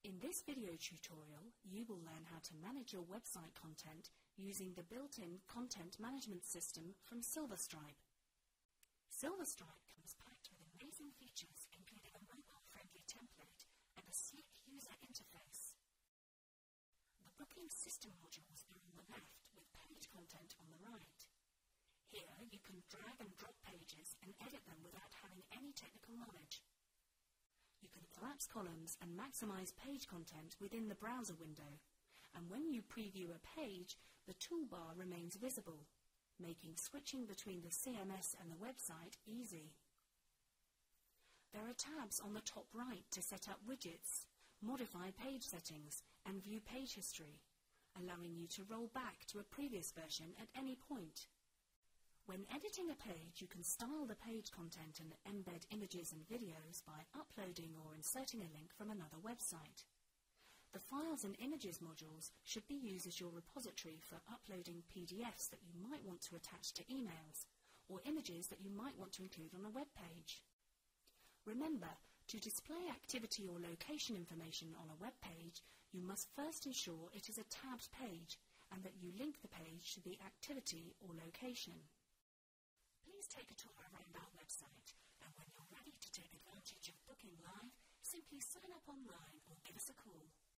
In this video tutorial, you will learn how to manage your website content using the built-in content management system from Silverstripe. Silverstripe comes packed with amazing features including a mobile-friendly template and a sleek user interface. The booking system modules are on the left with page content on the right. Here you can drag and drop pages and edit them without having any technical knowledge. You can collapse columns and maximize page content within the browser window, and when you preview a page, the toolbar remains visible, making switching between the CMS and the website easy. There are tabs on the top right to set up widgets, modify page settings, and view page history, allowing you to roll back to a previous version at any point. When editing a page, you can style the page content and embed images and videos by uploading or inserting a link from another website. The Files and Images modules should be used as your repository for uploading PDFs that you might want to attach to emails, or images that you might want to include on a web page. Remember, to display activity or location information on a web page, you must first ensure it is a tabbed page and that you link the page to the activity or location. Please take a tour around our website, and when you're ready to take advantage of Booking Live, simply sign up online or give us a call.